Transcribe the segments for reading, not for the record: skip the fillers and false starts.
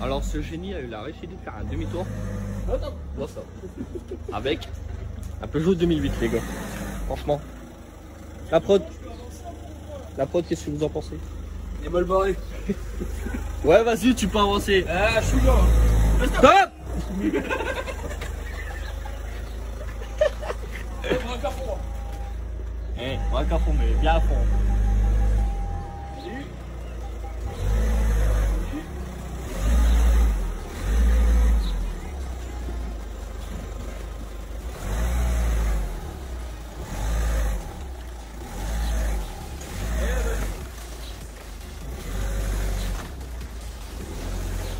Alors ce génie a eu la réussite de faire un demi-tour avec un Peugeot 2008 les gars. Franchement. La prod, qu'est-ce que vous en pensez? Il est mal barré. Ouais vas-y tu peux avancer. Ah je suis bien. Stop. On va qu'à fond mais bien à fond.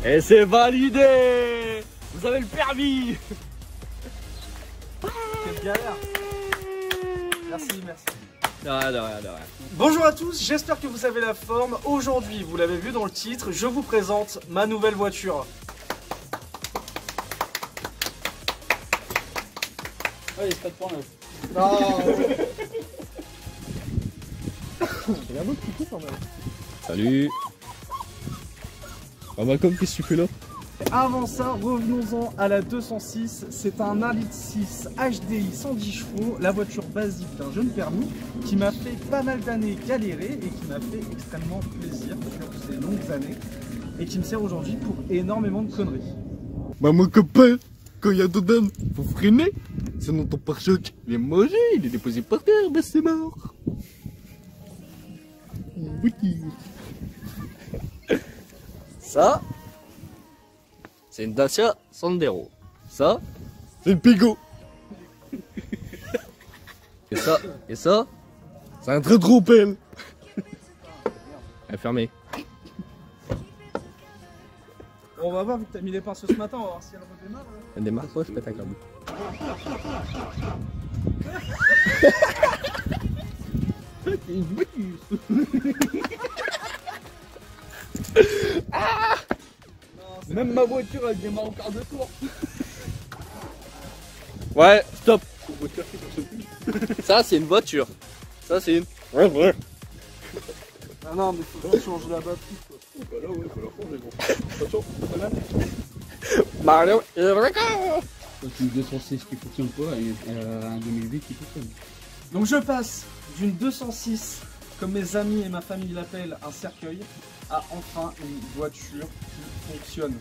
Et c'est validé! Vous avez le permis! Quelle galère! Merci, merci. Non. Bonjour à tous, j'espère que vous avez la forme. Aujourd'hui, vous l'avez vu dans le titre, je vous présente ma nouvelle voiture. Ouais, il n'y a pas de problème. Non! Il y a un autre qui pousse en même. Salut! Ah Malcolm, qu'est-ce que tu fais là? Avant ça, revenons-en à la 206, c'est un 1,6 litre HDI 110 chevaux, la voiture basique d'un jeune permis qui m'a fait pas mal d'années galérer et qui m'a fait extrêmement plaisir sur ces longues années et qui me sert aujourd'hui pour énormément de conneries. Bah mon copain, quand il y a deux dames, faut freiner, sinon ton pare-choc il est mangé, il est déposé par terre, bah c'est mort. Oui. Ça, c'est une Dacia Sandero. Ça, c'est une Peugeot. Et ça, c'est un très trop pelle. Elle est fermée. On va voir, vu que t'as mis les pinceaux ce matin, on va voir si elle redémarre. Hein. Elle démarre pas, je pète un câble. C'est une bouille. Ah non, même ma voiture elle démarre au quart de tour. Ouais, stop. Ça c'est une voiture. Ça c'est une... Ah non mais faut changer la batterie quoi. Bah là ouais, faut la changer gros. Mario, il est vrai quoi. C'est une 206 qui fonctionne pas et un 2008 qui fonctionne. Donc je passe d'une 206, comme mes amis et ma famille l'appellent, un cercueil, à enfin une voiture qui fonctionne.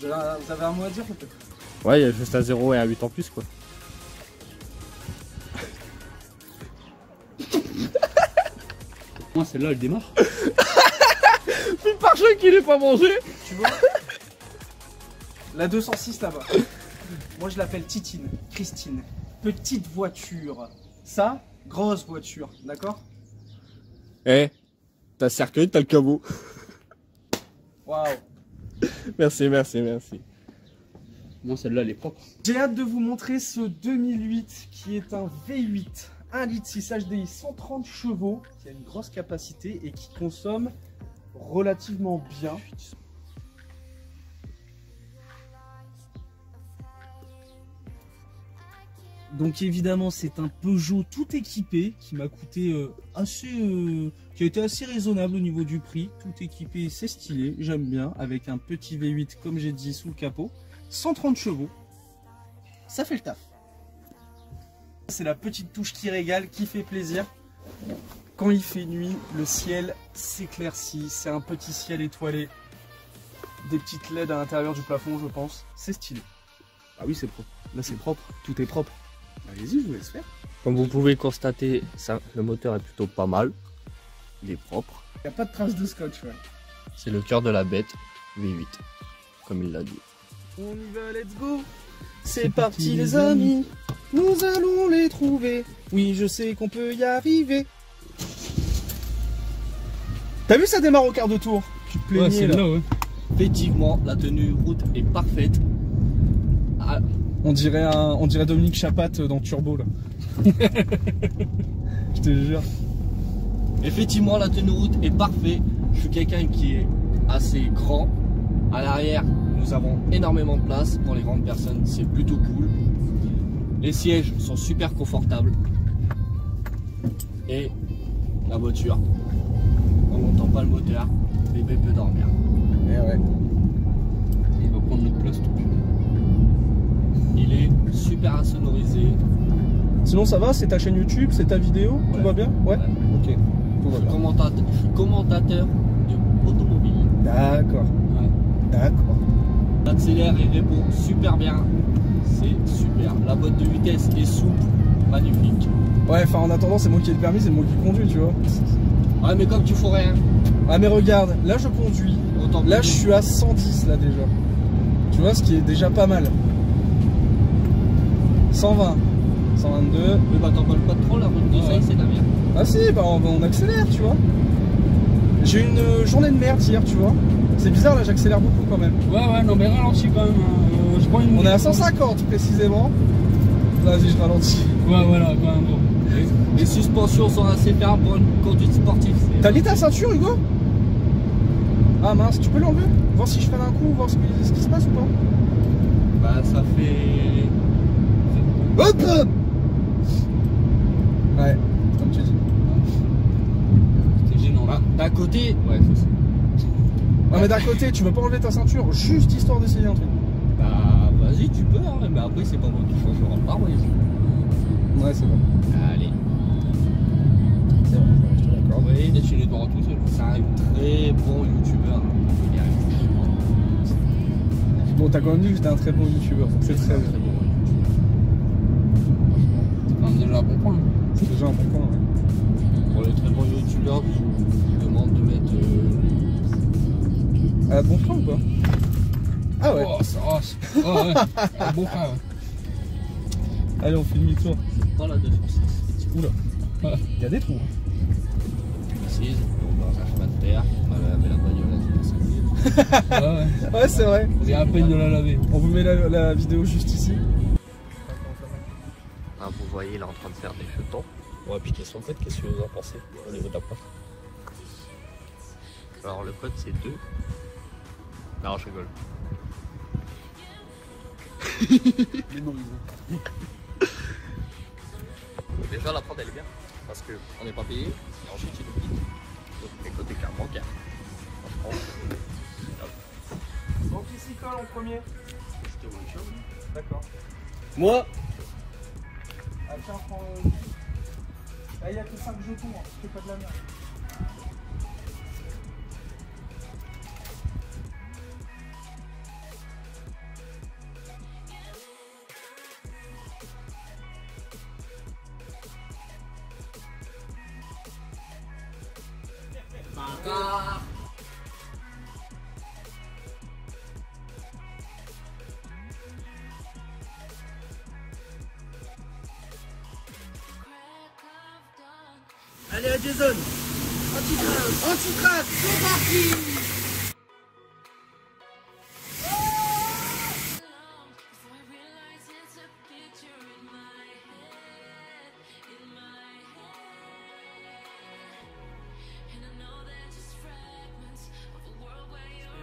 Vous avez un mot à dire peut-être? Ouais, il y a juste à 0 et à 8 en plus quoi. Moi celle-là elle démarre. Puis par choc qu'il est pas mangé. Tu vois la 206 là-bas. Moi je l'appelle Titine, Christine. Petite voiture. Ça, grosse voiture, d'accord? Eh, t'as le cercueil, t'as le cabot. Waouh. Merci. Bon, celle-là, elle est propre. J'ai hâte de vous montrer ce 2008 qui est un V8 1,6 litre HDI 130 chevaux qui a une grosse capacité et qui consomme relativement bien. Donc évidemment c'est un Peugeot tout équipé qui m'a coûté qui a été assez raisonnable au niveau du prix. Tout équipé, c'est stylé, j'aime bien, avec un petit V8 comme j'ai dit sous le capot, 130 chevaux, ça fait le taf. C'est la petite touche qui régale, qui fait plaisir. Quand il fait nuit, le ciel s'éclaircit, c'est un petit ciel étoilé, des petites LED à l'intérieur du plafond je pense, c'est stylé. Ah oui c'est propre, là c'est propre, tout est propre. Allez-y, je vous laisse faire. Comme vous pouvez constater, ça, le moteur est plutôt pas mal. Il est propre. Il n'y a pas de trace de scotch, ouais. C'est le cœur de la bête, V8, comme il l'a dit. On y va, let's go. C'est parti les amis, nous allons les trouver. Oui, je sais qu'on peut y arriver. T'as vu, ça démarre au quart de tour. Tu te plaignais, ouais, c'est là, ouais. Effectivement, la tenue route est parfaite. Ah. On dirait Dominique Chapatte dans Turbo là. Je te jure. Effectivement la tenue route est parfaite. Je suis quelqu'un qui est assez grand. À l'arrière nous avons énormément de place pour les grandes personnes. C'est plutôt cool. Les sièges sont super confortables. Et la voiture. On n'entend pas le moteur. Bébé peut dormir. super à sonoriser. Sinon ça va, c'est ta chaîne YouTube, c'est ta vidéo, ouais. Tout va bien? Ouais, ouais. Ok. Tout va bien. Je suis commentateur de automobile. D'accord. Ouais. D'accord. L'accélère et répond super bien. C'est super. La boîte de vitesse est souple, magnifique. Ouais, enfin en attendant c'est moi qui ai le permis, c'est moi qui conduis, tu vois. Ouais mais comme tu ferais rien. Ah mais regarde, là je conduis. Là je suis à 110 là déjà. Tu vois, ce qui est déjà pas mal. 120. 122. Mais bah t'en colles pas trop, la route de Saï, c'est la merde. Ah si, bah on accélère, tu vois. J'ai eu une journée de merde hier, tu vois. C'est bizarre, là j'accélère beaucoup quand même. Ouais, ouais, non mais ralentis quand même. Je prends une... On est à 150 précisément. Vas-y, je ralentis. Ouais, voilà, quand même. Bon. Les suspensions sont assez fermes pour une conduite sportive. T'as mis ta ceinture, Hugo? Ah mince, tu peux l'enlever? Voir si je fais un coup, voir ce qui se passe ou pas? Bah ça fait... Hop! Ouais, comme tu dis. C'est gênant là. D'un côté... Ouais, c'est ça. Non mais d'un côté, tu veux pas enlever ta ceinture, juste histoire d'essayer un truc. Bah vas-y, tu peux, hein, mais après c'est pas moi qui change le rempart, voyez. Ouais, c'est bon. Allez. C'est bon, je suis d'accord. Vous voyez, d'être chez les droits tout seul. C'est un très bon youtubeur. Bon, t'as quand même dit que j'étais un très bon youtubeur. C'est très bien. C'est déjà un bon point. C'est déjà un bon point, ouais. Pour les très bons youtubeurs, je demande de mettre... À bon point ou pas? Ah ouais. Oh, ça, oh, ouais. À bon point, ouais. Allez, on fait demi-tour. C'est pas la défense. Oula. Ouais. Il y a des trous. Précise, on va faire pas de terre. On va laver la bagnole à 5 minutes. Ouais, c'est vrai. C'est à peine de la laver. On vous met la vidéo juste ici. Ah, vous voyez, il est en train de faire des jetons. Ouais, appliquer son code, qu'est-ce que vous en pensez au niveau de la pointe? Alors, le code c'est 2. Non, je rigole. Mais non, ils ont. Déjà, la pointe elle est bien parce qu'on n'est pas payé et ensuite il nous pique. Donc, les côtés clairement bancaires. Donc, ici, colle en premier. C'était one shot. D'accord. Moi. Là il n'y a que 5 jetons, hein. C'est pas de la merde. Bah. Allez à Jason, anti-crash, c'est parti.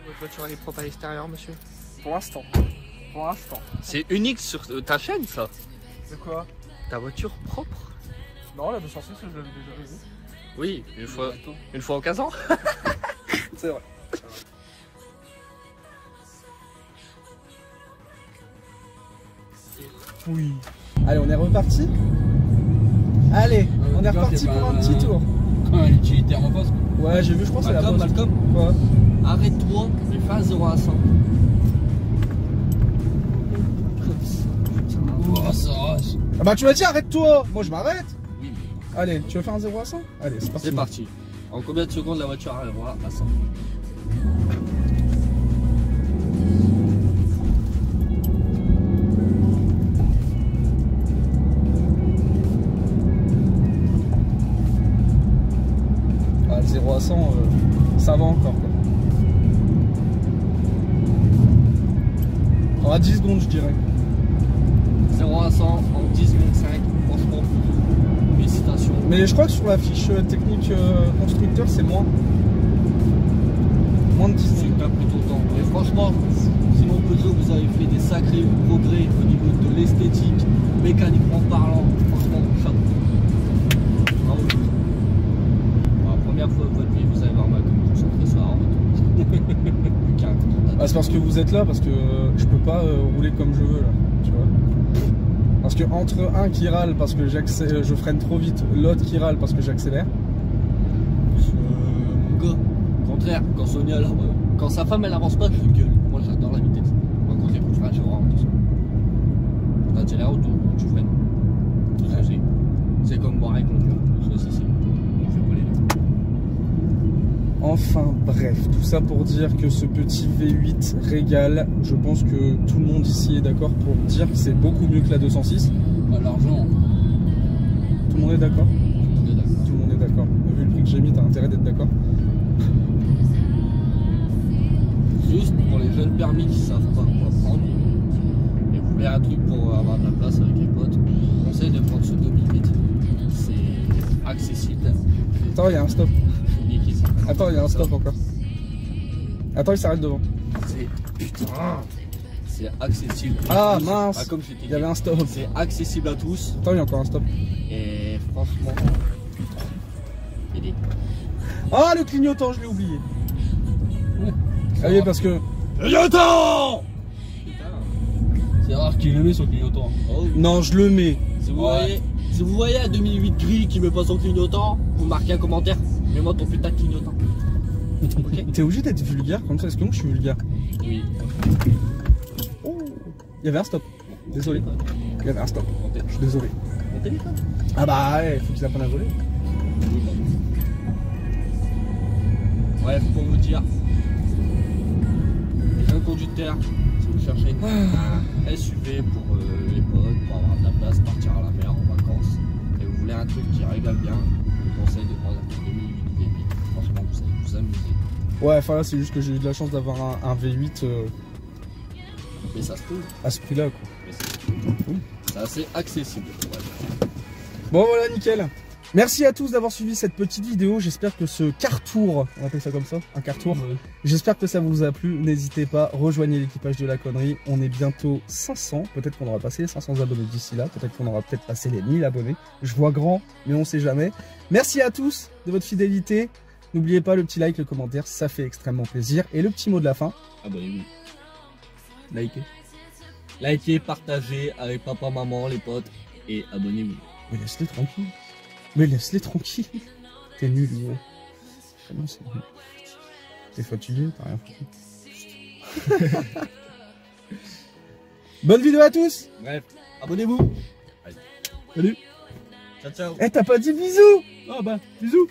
Votre voiture elle est propre à l'extérieur, monsieur? Pour l'instant. Pour l'instant. C'est unique sur ta chaîne, ça? De quoi? Ta voiture propre? Non, la 206, je l'avais déjà vu. Oui, une fois en 15 ans. C'est vrai. Oui. Allez, on est reparti. Allez, on est reparti pour un petit tour. Quand l'utilitaire en face. Ouais, j'ai vu, je pense que c'est la bonne. Malcolm, quoi. Arrête-toi, mais fais un 0 à 100. Oh, ça rage. Ah bah, tu m'as dit arrête-toi. Moi, je m'arrête. Allez, tu veux faire un 0 à 100? Allez, c'est parti. C'est parti. En combien de secondes la voiture arrivera à 100? Ah, le 0 à 100, ça va encore, quoi. À 10 secondes, je dirais. 0 à 100 en 10 secondes 5, franchement. Félicitations. Mais je crois que sur la fiche technique constructeur, c'est moins. Moins de 10 secondes. Pas plutôt le temps. Mais franchement, si mon Peugeot, vous avez fait des sacrés progrès au niveau de l'esthétique, mécaniquement parlant, franchement, chapeau. Bravo. Pour la première fois de votre vie, vous avez vraiment concentré sur la route. Ah, c'est parce que vous êtes là, parce que je peux pas rouler comme je veux là, tu vois. Parce que entre un qui râle parce que je freine trop vite, l'autre qui râle parce que j'accélère. Mon gars, au contraire, quand Sonia, quand sa femme elle avance pas, je gueule. Moi j'adore la vitesse. Moi quand j'ai frein, j'ai vraiment l'impression. Quand tu es là autour, tu freines. Ouais. C'est comme boire et conduire. Enfin bref, tout ça pour dire que ce petit V8 régale. Je pense que tout le monde ici est d'accord pour dire que c'est beaucoup mieux que la 206. Bah, l'argent. Tout le monde est d'accord? Tout le monde est d'accord. Vu le prix que j'ai mis, t'as intérêt d'être d'accord. Juste pour les jeunes permis qui savent pas quoi prendre et vous voulez un truc pour avoir de la place avec les potes, je conseille de prendre ce 2008. C'est accessible. Attends, il y a un stop. Attends, il y a un stop encore. Attends, il s'arrête devant. C'est accessible. Ah mince, bah, comme il y avait un stop. C'est accessible à tous. Attends, il y a encore un stop. Et franchement, ah, le clignotant, je l'ai oublié. Ah oui, parce que clignotant. C'est rare qu'il le met son clignotant. Oh. Non, je le mets. Si vous, voyez, si vous voyez à 2008 gris qui met pas son clignotant, vous marquez un commentaire. Mais moi ton putain de clignotant. Okay. T'es obligé d'être vulgaire comme ça, est-ce que moi je suis vulgaire? Oui. Oh, il y avait un stop. Désolé. Il y avait un stop. Je suis désolé. Mon téléphone. Ah bah ouais, faut qu'ils apprennent à voler. Ouais, pour vous dire. Les jeunes conducteurs, si vous cherchez une SUV pour les potes, pour avoir de la place, partir à la mer en vacances, et vous voulez un truc qui régale bien, je vous conseille de prendre un truc de mini. Franchement, vous allez vous amuser. Ouais, enfin là, c'est juste que j'ai eu de la chance d'avoir un V8. Mais ça se trouve. À ce prix-là, quoi. Mais ça se trouve. Oui. C'est assez accessible. Ouais. Bon, voilà, nickel. Merci à tous d'avoir suivi cette petite vidéo. J'espère que ce cartour, on appelle ça comme ça, un cartour. Oui. J'espère que ça vous a plu. N'hésitez pas, rejoignez l'équipage de la connerie. On est bientôt 500. Peut-être qu'on aura passé les 500 abonnés d'ici là. Peut-être qu'on aura passé les 1000 abonnés. Je vois grand, mais on sait jamais. Merci à tous de votre fidélité. N'oubliez pas le petit like, le commentaire, ça fait extrêmement plaisir. Et le petit mot de la fin. Abonnez-vous. Likez. Likez, partagez avec papa, maman, les potes. Et abonnez-vous. Mais laissez-les tranquilles. Mais laisse-les tranquilles. T'es nul, Hugo. Comment c'est nul? T'es fatigué, t'as rien foutu. Bonne vidéo à tous. Bref, abonnez-vous. Salut. Ciao, ciao. Eh, t'as pas dit bisous? Oh bah, bisous.